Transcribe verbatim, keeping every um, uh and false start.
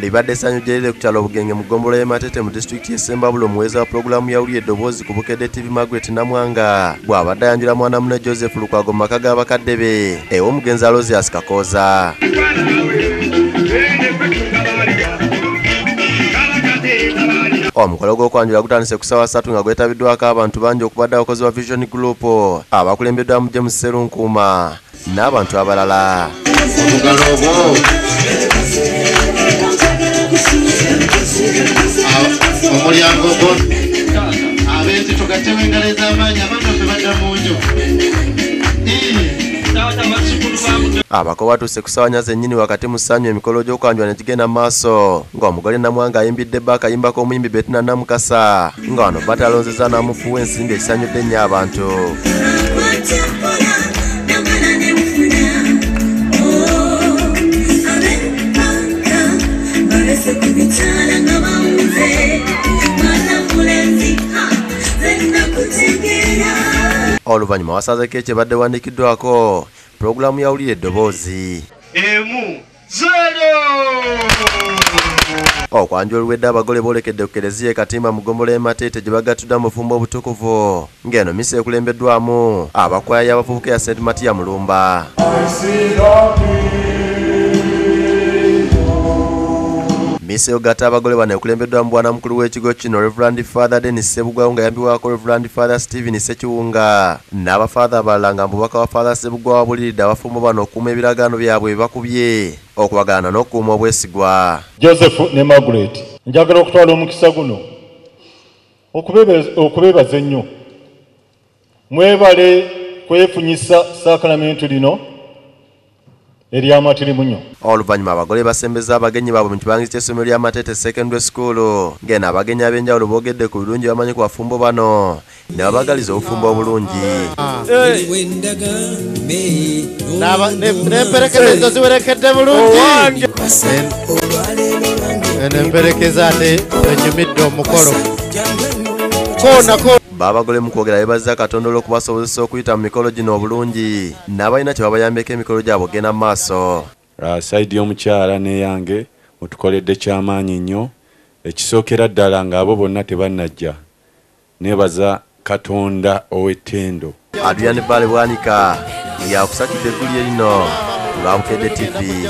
Libadde sanyu jelele kutalo bugenge mugombola ya Matete mu district ya Sembabulo muweza programu ya Ulye Dobozi ku Bukedde T V Margaret Namwanga bw'abadde yanjula mwana munne Joseph Lukwago makaga abakaddebe ewo mugenzi Alozi asikakoza. Omukolo gw'okwanjula gutandise ku ssaawa ssatu nga gwetabiddwako abantu bangi okubadde abakozi ba Vision Group abakulembeddwamu James Sserunkuma n'abantu abalala. Abakowa tusekusawanya zenyini wakati musanyu emikolo gy'okwanjula ne gigenda maaso ng'omugole Namwanga ayimbidde bbaka ayimbako omuyimbi Betina Namukasa nga wano batalonzeza n'amufuwa ensimbi ekisanyudde nnyo abantu. Oluvannyuma wasazeko ekibadde wandikiddwako programu ya Ulye Dobozi. Emu zero. Okwanjula olwedde abagole boolekedde ku Kkereziya e Katimba mu ggombolola y'e Matete gye bagatudde amafumbo obutukuvu ng'eno mmisa ekulembeddwamu abakwaya y'abavubuka ya Saint Matiya Mulumba. Misa egatta abagole bano ekulembeddwa mu bwana mukulu w'ekigo kino Reverend Father Dennis Ssebugwawo nga yayambibwako Reverend Father Stephen Ssekiwunga n'abafather abalala nga mubaka wa Father Ssebugwawo abuliridde abafumbo bano okuuma ebiragaano byabwe bye bakubye okubagaana n'okukuuma obwesigwa. Joseph ne Margaret, njagala okutwala omukisa guno okubeebaza ennyo, mwebale kwefunyisa sakramenti lino Eria matiri munyo. Oluvannyuma abagole basembeza abagenyi baabwe mu kibangi ky'essomero lya Matete Secondary School ng'eno abagenyi ab'enjawulo boogedde ku birungi bamanyi ku bafumbo bano ne babagaliza obufumbo obulungi. N'emperekezo ziwerekedde bulungi. N'emperekeza ate ekimidde omukolo. Kona kona. Babagole mu kwogera beebazza Katonda olw'okubasobozesa okuyita mu mikolo gino obulungi n'abalina kye babayambeko emikolo gyabwe ogenda mu maaso. Sayidi y'omukyala neyange mutukoledde kyamaanyi nnyo, ekisookera ddala ng'abo bonna tebannajja. Neebaza Katonda ow'ettendo. Adrian Bbaale Bwanika yakusakidde eggulye lino lwa Bukedde T V.